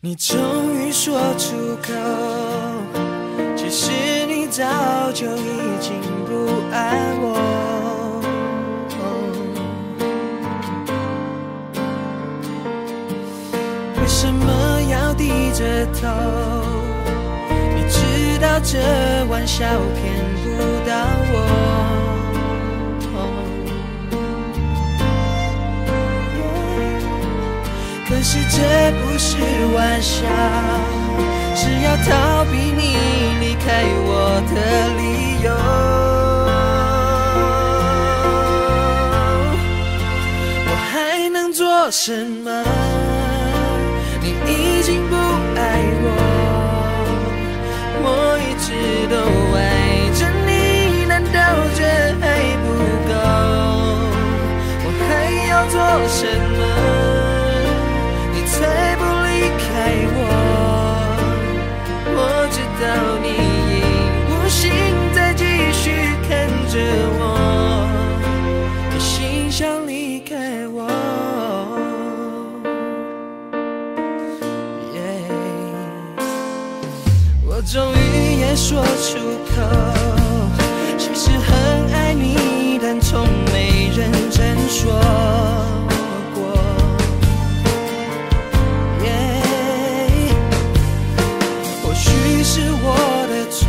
你终于说出口，其实你早就已经不爱我。为什么要低着头？你知道这玩笑骗不到我。 可是这不是玩笑，是要逃避你离开我的理由。我还能做什么？你已经不爱我，我一直都爱着你，难道这还不够？我还要做什么？ 才不离开我，我知道你已无心再继续看着我，一心想离开我。Yeah， 我终于也说出口，其实很爱你，但从没认真说。 是我的错，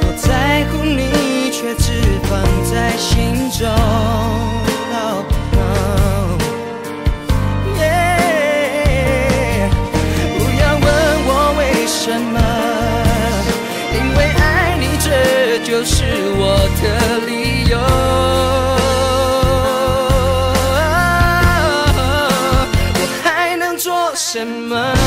我在乎你，却只放在心中。不要问我为什么，因为爱你，这就是我的理由。我还能做什么？